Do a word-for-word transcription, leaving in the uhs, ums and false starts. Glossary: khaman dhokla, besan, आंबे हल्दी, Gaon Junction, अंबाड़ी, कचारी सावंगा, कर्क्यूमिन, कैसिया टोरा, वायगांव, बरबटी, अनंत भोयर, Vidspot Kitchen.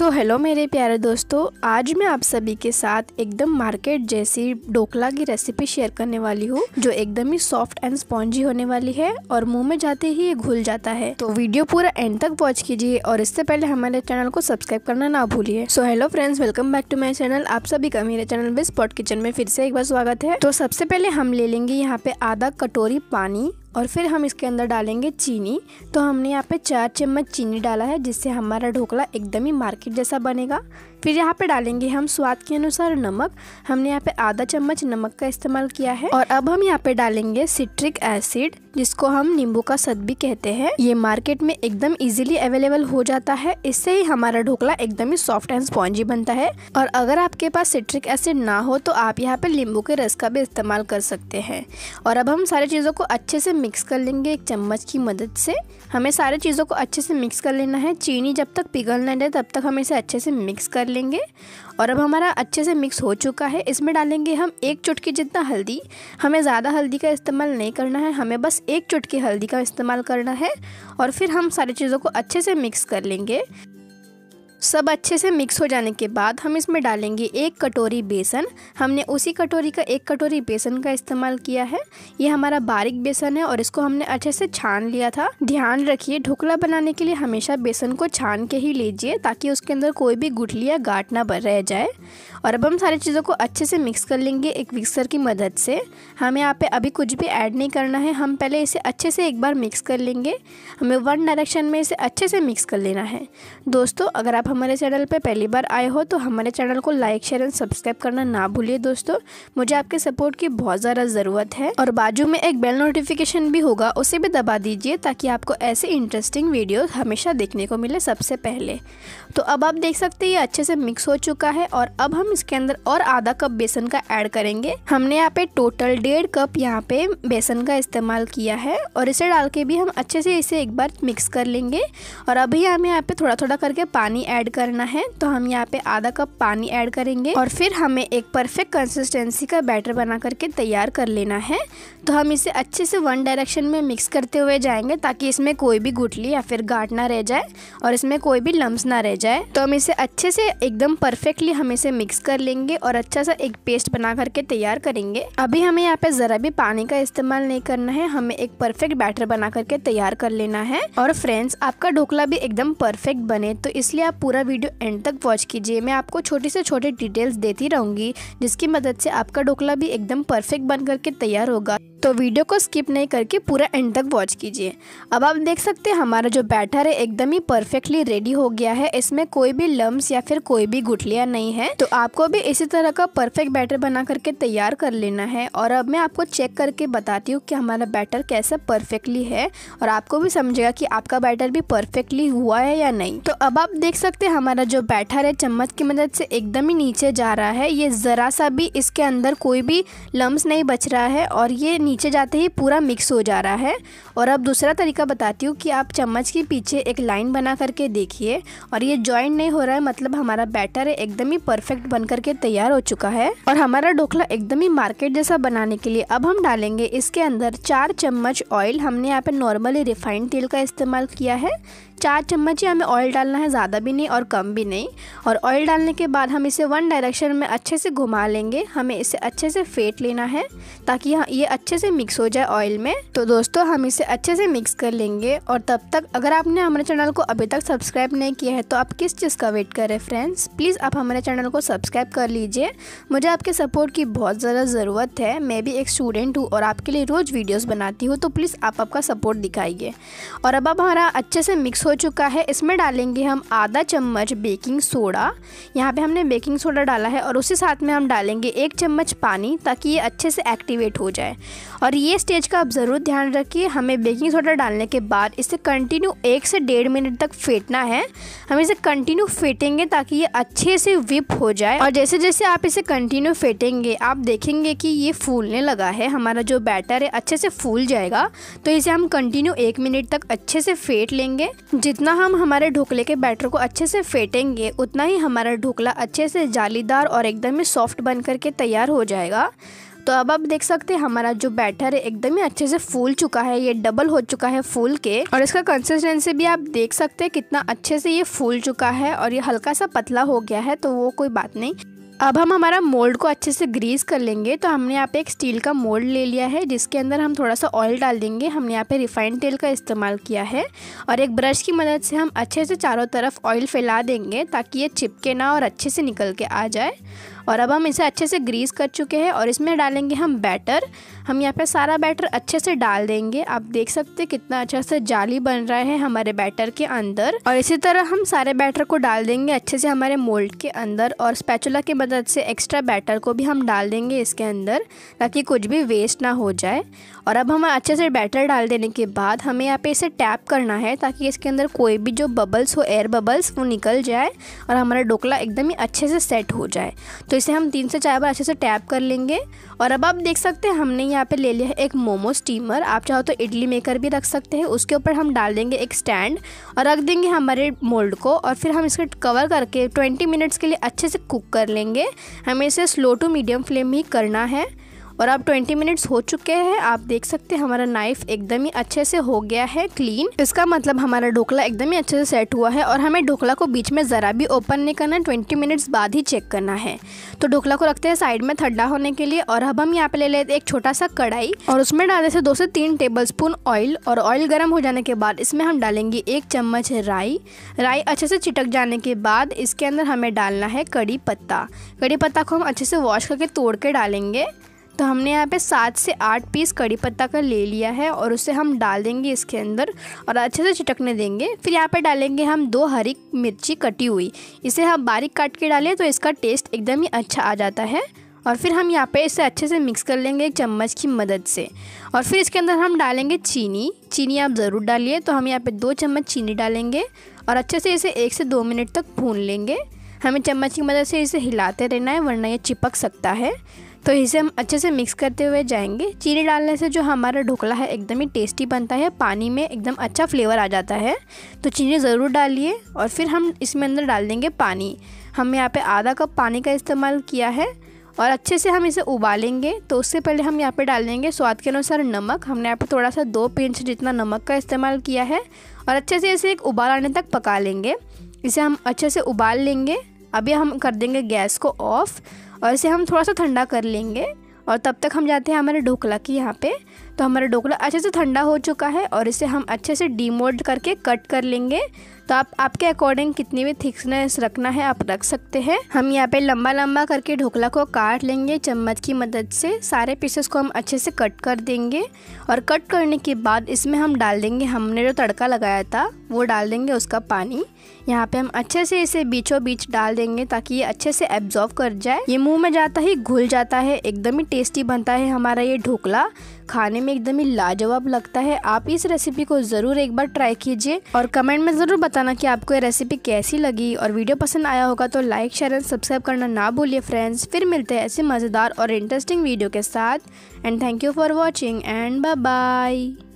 सो so, hello मेरे प्यारे दोस्तों, आज मैं आप सभी के साथ एकदम मार्केट जैसी ढोकला की रेसिपी शेयर करने वाली हूँ जो एकदम ही सॉफ्ट एंड स्पॉन्जी होने वाली है और मुंह में जाते ही ये घुल जाता है। तो वीडियो पूरा एंड तक वॉच कीजिए और इससे पहले हमारे चैनल को सब्सक्राइब करना ना भूलिए। So hello friends, welcome back to my channel. आप सभी का मेरे चैनल विस्पॉट किचन में फिर से एक बार स्वागत है। तो सबसे पहले हम ले लेंगे यहाँ पे आधा कटोरी पानी और फिर हम इसके अंदर डालेंगे चीनी। तो हमने यहाँ पे चार चम्मच चीनी डाला है जिससे हमारा ढोकला एकदम ही मार्केट जैसा बनेगा। फिर यहाँ पे डालेंगे हम स्वाद के अनुसार नमक। हमने यहाँ पे आधा चम्मच नमक का इस्तेमाल किया है। और अब हम यहाँ पे डालेंगे सिट्रिक एसिड जिसको हम नींबू का सद भी कहते हैं। ये मार्केट में एकदम इजीली अवेलेबल हो जाता है। इससे ही हमारा ढोकला एकदम ही सॉफ्ट एंड स्पॉन्जी बनता है। और अगर आपके पास सिट्रिक एसिड ना हो तो आप यहाँ पे नींबू के रस का भी इस्तेमाल कर सकते हैं। और अब हम सारी चीज़ों को अच्छे से मिक्स कर लेंगे एक चम्मच की मदद से। हमें सारी चीज़ों को अच्छे से मिक्स कर लेना है। चीनी जब तक पिघल ना जाए तब तक हम इसे अच्छे से मिक्स कर लेंगे। और अब हमारा अच्छे से मिक्स हो चुका है। इसमें डालेंगे हम एक चुटकी जितना हल्दी। हमें ज़्यादा हल्दी का इस्तेमाल नहीं करना है, हमें बस एक चुटकी हल्दी का इस्तेमाल करना है। और फिर हम सारी चीज़ों को अच्छे से मिक्स कर लेंगे। सब अच्छे से मिक्स हो जाने के बाद हम इसमें डालेंगे एक कटोरी बेसन। हमने उसी कटोरी का एक कटोरी बेसन का इस्तेमाल किया है। ये हमारा बारीक बेसन है और इसको हमने अच्छे से छान लिया था। ध्यान रखिए, ढोकला बनाने के लिए हमेशा बेसन को छान के ही लीजिए ताकि उसके अंदर कोई भी गुठली या गांठ ना रह जाए। और अब हम सारी चीज़ों को अच्छे से मिक्स कर लेंगे एक मिक्सर की मदद से। हमें यहाँ पर अभी कुछ भी ऐड नहीं करना है। हम पहले इसे अच्छे से एक बार मिक्स कर लेंगे। हमें वन डायरेक्शन में इसे अच्छे से मिक्स कर लेना है। दोस्तों, अगर आप हमारे चैनल पर पहली बार आए हो तो हमारे चैनल को लाइक शेयर एंड सब्सक्राइब करना ना भूलिए। दोस्तों, मुझे आपके सपोर्ट की बहुत ज़्यादा ज़रूरत है। और बाजू में एक बेल नोटिफिकेशन भी होगा, उसे भी दबा दीजिए ताकि आपको ऐसे इंटरेस्टिंग वीडियोस हमेशा देखने को मिले सबसे पहले। तो अब आप देख सकते हैं ये अच्छे से मिक्स हो चुका है। और अब हम इसके अंदर और आधा कप बेसन का ऐड करेंगे। हमने यहाँ पे टोटल डेढ़ कप यहाँ पे बेसन का इस्तेमाल किया है। और इसे डाल के भी हम अच्छे से इसे एक बार मिक्स कर लेंगे। और अभी हमें यहाँ पे थोड़ा थोड़ा करके पानी ऐड करना है। तो हम यहाँ पे आधा कप पानी ऐड करेंगे। और फिर हमें एक परफेक्ट कंसिस्टेंसी का बैटर बना करके तैयार कर लेना है। तो हम इसे अच्छे से वन डायरेक्शन में मिक्स करते हुए जाएंगे ताकि इसमें कोई भी गुठली या फिर गांठ ना रह जाए और इसमें कोई भी लम्स ना रह जाए। तो हम इसे अच्छे से एकदम परफेक्टली हम इसे मिक्स कर लेंगे और अच्छा सा एक पेस्ट बना करके तैयार करेंगे। अभी हमें यहाँ पे ज़रा भी पानी का इस्तेमाल नहीं करना है। हमें एक परफेक्ट बैटर बना करके तैयार कर लेना है। और फ्रेंड्स, आपका ढोकला भी एकदम परफेक्ट बने तो इसलिए आप पूरा वीडियो एंड तक वॉच कीजिए। मैं आपको छोटी से छोटी डिटेल्स देती रहूँगी जिसकी मदद से आपका ढोकला भी एकदम परफेक्ट बन करके तैयार होगा। तो वीडियो को स्किप नहीं करके पूरा एंड तक वॉच कीजिए। अब आप देख सकते हैं हमारा जो बैटर है एकदम ही परफेक्टली रेडी हो गया है। इसमें कोई भी लम्स या फिर कोई भी गुठलियाँ नहीं है। तो आपको भी इसी तरह का परफेक्ट बैटर बना करके तैयार कर लेना है। और अब मैं आपको चेक करके बताती हूँ कि हमारा बैटर कैसा परफेक्टली है और आपको भी समझेगा कि आपका बैटर भी परफेक्टली हुआ है या नहीं। तो अब आप देख सकते हैं हमारा जो बैटर है चम्मच की मदद से एकदम ही नीचे जा रहा है। ये ज़रा सा भी इसके अंदर कोई भी लम्स नहीं बच रहा है और ये नीचे जाते ही पूरा मिक्स हो जा रहा है। और अब दूसरा तरीका बताती हूँ कि आप चम्मच के पीछे एक लाइन बना करके देखिए। और ये जॉइंट नहीं हो रहा है, मतलब हमारा बैटर एकदम ही परफेक्ट बन करके तैयार हो चुका है। और हमारा ढोकला एकदम ही मार्केट जैसा बनाने के लिए अब हम डालेंगे इसके अंदर चार चम्मच ऑयल। हमने यहाँ पे नॉर्मली रिफाइंड तेल का इस्तेमाल किया है। चार चम्मच ही हमें ऑयल डालना है, ज़्यादा भी नहीं और कम भी नहीं। और ऑयल डालने के बाद हम इसे वन डायरेक्शन में अच्छे से घुमा लेंगे। हमें इसे अच्छे से फेंट लेना है ताकि ये अच्छे से मिक्स हो जाए ऑयल में। तो दोस्तों, हम इसे अच्छे से मिक्स कर लेंगे। और तब तक अगर आपने हमारे चैनल को अभी तक सब्सक्राइब नहीं किया है तो आप किस चीज़ का वेट करें फ्रेंड्स। प्लीज़ आप हमारे चैनल को सब्सक्राइब कर लीजिए। मुझे आपके सपोर्ट की बहुत ज़्यादा ज़रूरत है। मैं भी एक स्टूडेंट हूँ और आपके लिए रोज़ वीडियोज़ बनाती हूँ, तो प्लीज़ आप आपका सपोर्ट दिखाइए। और अब हमारा अच्छे से मिक्स हो चुका है। इसमें डालेंगे हम आधा चम्मच बेकिंग सोडा। यहाँ पे हमने बेकिंग सोडा डाला है और उसी साथ में हम डालेंगे एक चम्मच पानी ताकि ये अच्छे से एक्टिवेट हो जाए। और ये स्टेज का आप ज़रूर ध्यान रखिए, हमें बेकिंग सोडा डालने के बाद इसे कंटिन्यू एक से डेढ़ मिनट तक फेंटना है। हम इसे कंटिन्यू फेंटेंगे ताकि ये अच्छे से विप हो जाए। और जैसे जैसे आप इसे कंटिन्यू फेंटेंगे आप देखेंगे कि ये फूलने लगा है। हमारा जो बैटर है अच्छे से फूल जाएगा। तो इसे हम कंटिन्यू एक मिनट तक अच्छे से फेंट लेंगे। जितना हम हमारे ढोकले के बैटर को अच्छे से फेंटेंगे उतना ही हमारा ढोकला अच्छे से जालीदार और एकदम ही सॉफ्ट बन करके तैयार हो जाएगा। तो अब आप देख सकते हैं हमारा जो बैटर है एकदम ही अच्छे से फूल चुका है, ये डबल हो चुका है फूल के। और इसका कंसिस्टेंसी भी आप देख सकते हैं कितना अच्छे से ये फूल चुका है और ये हल्का सा पतला हो गया है, तो वो कोई बात नहीं। अब हम हमारा मोल्ड को अच्छे से ग्रीस कर लेंगे। तो हमने यहाँ पे एक स्टील का मोल्ड ले लिया है जिसके अंदर हम थोड़ा सा ऑयल डाल देंगे। हमने यहाँ पे रिफाइंड तेल का इस्तेमाल किया है और एक ब्रश की मदद से हम अच्छे से चारों तरफ ऑयल फैला देंगे ताकि ये चिपके ना और अच्छे से निकल के आ जाए। और अब हम इसे अच्छे से ग्रीस कर चुके हैं और इसमें डालेंगे हम बैटर। हम यहाँ पे सारा बैटर अच्छे से डाल देंगे। आप देख सकते कितना अच्छा से जाली बन रहा है हमारे बैटर के अंदर। और इसी तरह हम सारे बैटर को डाल देंगे अच्छे से हमारे मोल्ड के अंदर और स्पैचुला की मदद से एक्स्ट्रा बैटर को भी हम डाल देंगे इसके अंदर ताकि कुछ भी वेस्ट ना हो जाए। और अब हम अच्छे से बैटर डाल देने के बाद हमें यहाँ पे इसे टैप करना है ताकि इसके अंदर कोई भी जो बबल्स हो, एयर बबल्स, वो निकल जाए और हमारा ढोकला एकदम ही अच्छे से सेट हो जाए। तो इसे हम तीन से चार बार अच्छे से टैप कर लेंगे। और अब आप देख सकते हैं हमने यहाँ पे ले लिया है एक मोमो स्टीमर। आप चाहो तो इडली मेकर भी रख सकते हैं। उसके ऊपर हम डाल देंगे एक स्टैंड और रख देंगे हमारे मोल्ड को और फिर हम इसको कवर करके ट्वेंटी मिनट्स के लिए अच्छे से कुक कर लेंगे। हमें इसे स्लो टू मीडियम फ्लेम ही करना है। और अब ट्वेंटी मिनट्स हो चुके हैं। आप देख सकते हैं हमारा नाइफ एकदम ही अच्छे से हो गया है क्लीन। इसका मतलब हमारा ढोकला एकदम ही अच्छे से सेट हुआ है। और हमें ढोकला को बीच में ज़रा भी ओपन नहीं करना, ट्वेंटी मिनट्स बाद ही चेक करना है। तो ढोकला को रखते हैं साइड में ठंडा होने के लिए। और अब हम यहाँ पे ले लेते हैं एक छोटा सा कढ़ाई और उसमें डालते हैं दो से तीन टेबल स्पून ऑयल। और ऑयल गर्म हो जाने के बाद इसमें हम डालेंगे एक चम्मच राई। राई अच्छे से छिटक जाने के बाद इसके अंदर हमें डालना है कड़ी पत्ता। कड़ी पत्ता को हम अच्छे से वॉश करके तोड़ के डालेंगे। तो हमने यहाँ पे सात से आठ पीस कड़ी पत्ता का ले लिया है और उसे हम डाल देंगे इसके अंदर और अच्छे से छिटकने देंगे। फिर यहाँ पे डालेंगे हम दो हरी मिर्ची कटी हुई। इसे हम बारीक काट के डालें तो इसका टेस्ट एकदम ही अच्छा आ जाता है। और फिर हम यहाँ पे इसे अच्छे से मिक्स कर लेंगे एक चम्मच की मदद से। और फिर इसके अंदर हम डालेंगे चीनी। चीनी आप ज़रूर डालिए। तो हम यहाँ पर दो चम्मच चीनी डालेंगे और अच्छे से इसे एक से दो मिनट तक भून लेंगे। हमें चम्मच की मदद से इसे हिलाते रहना है वरना ये चिपक सकता है। तो इसे हम अच्छे से मिक्स करते हुए जाएंगे। चीनी डालने से जो हमारा ढोकला है एकदम ही टेस्टी बनता है, पानी में एकदम अच्छा फ्लेवर आ जाता है। तो चीनी ज़रूर डालिए। और फिर हम इसमें अंदर डाल देंगे पानी। हम यहाँ पे आधा कप पानी का इस्तेमाल किया है और अच्छे से हम इसे उबालेंगे। तो उससे पहले हम यहाँ पे डाल देंगे स्वाद के अनुसार नमक। हमने यहाँ पे थोड़ा सा दो पिंच जितना नमक का इस्तेमाल किया है और अच्छे से इसे एक उबाल आने तक पका लेंगे। इसे हम अच्छे से उबाल लेंगे। अभी हम कर देंगे गैस को ऑफ और इसे हम थोड़ा सा ठंडा कर लेंगे। और तब तक हम जाते हैं हमारे ढोकला की यहाँ पे। तो हमारा ढोकला अच्छे से ठंडा हो चुका है और इसे हम अच्छे से डीमोल्ड करके कट कर लेंगे। तो आप आपके अकॉर्डिंग कितनी भी थिकनेस रखना है आप रख सकते हैं। हम यहाँ पे लंबा लंबा करके ढोकला को काट लेंगे चम्मच की मदद से। सारे पीसेस को हम अच्छे से कट कर देंगे। और कट करने के बाद इसमें हम डाल देंगे हमने जो तड़का लगाया था वो डाल देंगे उसका पानी। यहाँ पे हम अच्छे से इसे बीचों बीच डाल देंगे ताकि ये अच्छे से एब्जॉर्व कर जाए। ये मुँह में जाता ही घुल जाता है। एकदम ही टेस्टी बनता है हमारा ये ढोकला। खाने में एकदम ही लाजवाब लगता है। आप इस रेसिपी को ज़रूर एक बार ट्राई कीजिए और कमेंट में ज़रूर बताना कि आपको ये रेसिपी कैसी लगी। और वीडियो पसंद आया होगा तो लाइक, शेयर एंड सब्सक्राइब करना ना भूलिए फ्रेंड्स। फिर मिलते हैं ऐसे मज़ेदार और इंटरेस्टिंग वीडियो के साथ। And thank you for watching and bye bye.